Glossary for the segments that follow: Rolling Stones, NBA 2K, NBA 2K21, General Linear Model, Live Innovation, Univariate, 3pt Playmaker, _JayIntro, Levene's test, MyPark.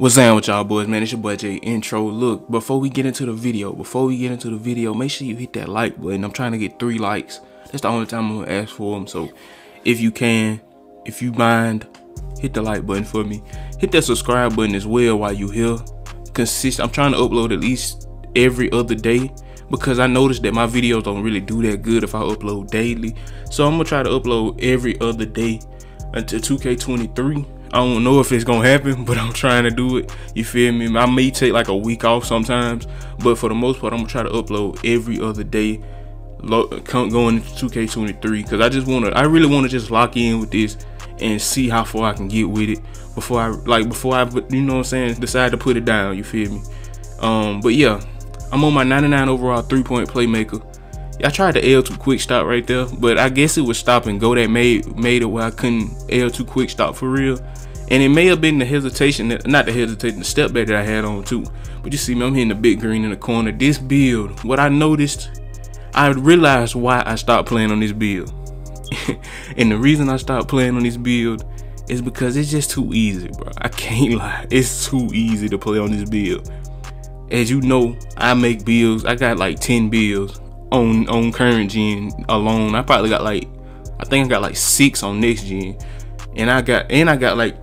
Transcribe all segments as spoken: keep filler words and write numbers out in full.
What's down with y'all boys, man? It's your boy J Intro. Look, before we get into the video, before we get into the video, make sure you hit that like button. I'm trying to get three likes. That's the only time I'm gonna ask for them. So if you can, if you mind, hit the like button for me. Hit that subscribe button as well while you here. Consist. I'm trying to upload at least every other day because I noticed that my videos don't really do that good if I upload daily. So I'm gonna try to upload every other day until two K twenty-three. I don't know if it's gonna happen, but I'm trying to do it. You feel me? I may take like a week off sometimes, but for the most part, I'm gonna try to upload every other day going into two K twenty-three because I just want to, I really want to just lock in with this and see how far I can get with it before I, like, before I, you know what I'm saying, decide to put it down. You feel me? Um, but yeah, I'm on my ninety-nine overall three point playmaker. I tried the L two quick stop right there, but I guess it was stop and go that made made it where I couldn't L two quick stop for real. And it may have been the hesitation, that, not the hesitation, the step back that I had on too. But you see me, I'm hitting the big green in the corner. This build, what I noticed, I realized why I stopped playing on this build. And the reason I stopped playing on this build is because it's just too easy, bro. I can't lie, it's too easy to play on this build. As you know, I make builds, I got like ten builds. On, on current gen alone, I probably got like, I think I got like six on next gen, and I got and I got like,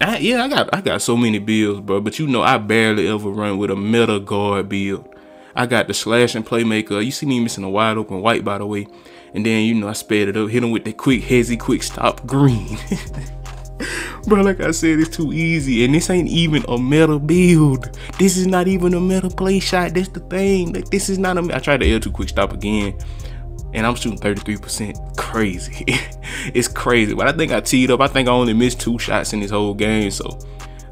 I, yeah, I got I got so many builds, bro. But you know, I barely ever run with a meta guard build. I got the slash and playmaker. You see me missing a wide open white, by the way, and then you know I sped it up, hit him with the quick hezzy, quick stop green. Bro, like I said, it's too easy, and this ain't even a meta build. This is not even a meta play shot. That's the thing. Like, this is not a. I tried the L two quick stop again, and I'm shooting thirty-three percent. Crazy. It's crazy. But I think I teed up. I think I only missed two shots in this whole game. So,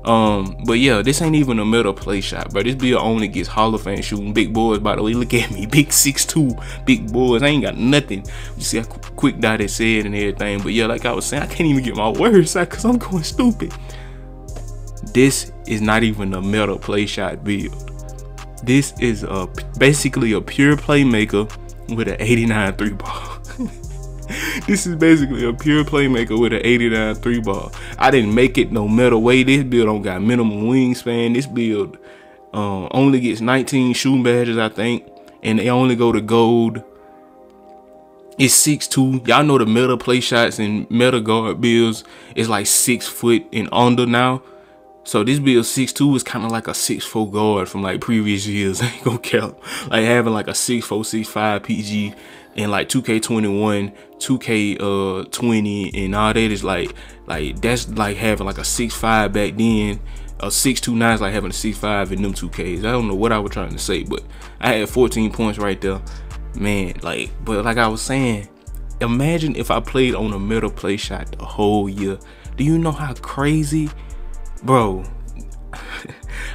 um, but yeah, this ain't even a meta play shot, bro. This build only gets Hall of Fame shooting. Big boys, by the way. Look at me, big six two, big boys. I ain't got nothing. You see, I quick dot it said and everything. But yeah, like I was saying, I can't even get my words out because I'm going stupid. This is not even a meta play shot build. This is a basically a pure playmaker with an eighty-nine three ball. This is basically a pure playmaker with an eighty-nine three ball. I didn't make it no meta way. This build don't got minimum wingspan. This build uh, only gets nineteen shooting badges, I think, and they only go to gold. It's six two. Y'all know the meta play shots and meta guard builds is like six foot and under now. So this build six two is kind of like a six four guard from like previous years. I ain't gonna count. Like having like a six four, six five P G and like two K twenty-one, two K twenty, and all that is like, like that's like having like a six five back then. A six two nine is like having a six five in them two Ks. I don't know what I was trying to say, but I had fourteen points right there. Man, like, but like I was saying, imagine if I played on a meta play shot the whole year. Do you know how crazy, bro?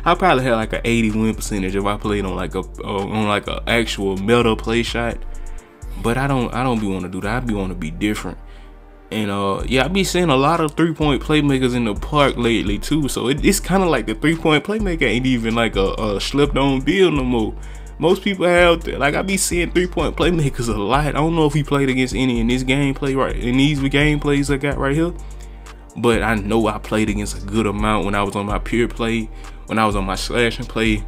I probably had like an eighty win percentage if I played on like a uh, on like an actual meta play shot. But I don't, I don't be want to do that. I be want to be different. And uh, yeah, I be seeing a lot of three point playmakers in the park lately too. So it, it's kind of like the three point playmaker ain't even like a, a slipped on build no more. Most people have, like, I be seeing three-point playmakers a lot. I don't know if he played against any in this gameplay, right? In these gameplays I got right here. But I know I played against a good amount when I was on my pure play, when I was on my slash and play.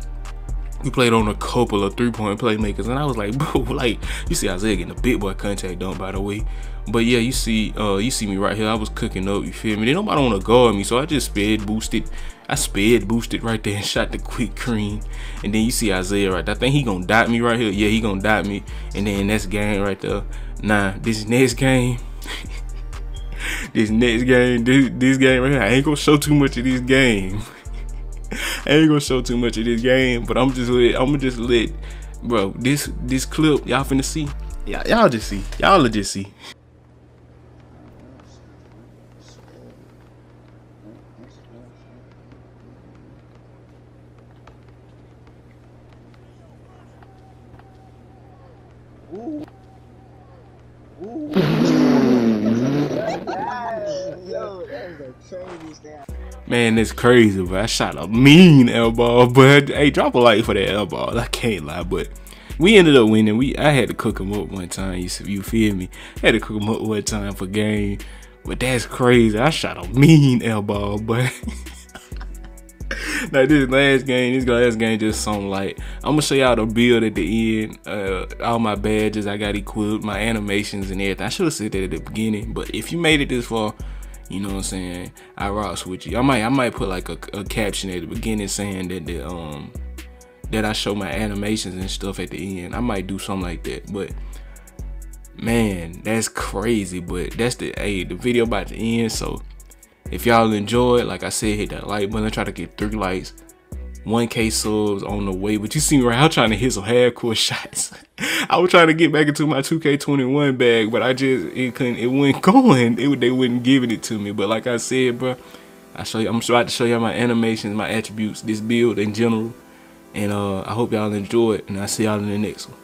We played on a couple of three-point playmakers, and I was like, bro, like, you see Isaiah getting a big boy contact dunk, by the way. But yeah, you see, uh, you see me right here. I was cooking up, you feel me? They nobody want to guard me, so I just sped boosted. I sped boosted right there and shot the quick green. And then you see Isaiah right there. I think he gonna dot me right here. Yeah, he gonna dot me. And then that's game right there. Nah, this next game. This next game, this, this game right here, I ain't gonna show too much of this game. I ain't gonna show too much of this game, but I'm just lit. I'ma just let, bro, this this clip y'all finna see. Y'all y'all just see. Y'all just see. Ooh. Ooh. Yo, that was a crazy stat. Man, that's crazy, but I shot a mean elbow. But hey, drop a like for that elbow. I can't lie, but we ended up winning. We I had to cook him up one time. You you feel me? I had to cook him up one time for game. But that's crazy. I shot a mean elbow, but Like this last game, this last game just something like, I'm gonna show y'all the build at the end, uh, all my badges I got equipped, my animations and everything. I should have said that at the beginning, but if you made it this far, you know what I'm saying, I rocks with you. I might, I might put like a, a caption at the beginning saying that the um that I show my animations and stuff at the end. I might do something like that, but man, that's crazy. But that's the hey, the video about to end. So if y'all enjoyed, like I said, hit that like button. I try to get three likes, one K subs on the way. But you see me right now trying to hit some hardcore shots. I was trying to get back into my two K twenty-one bag, but I just it couldn't. It wasn't going. It they wouldn't giving it to me. But like I said, bro, I show you. I'm about to show y'all my animations, my attributes, this build in general, and uh, I hope y'all enjoy it. And I see y'all in the next one.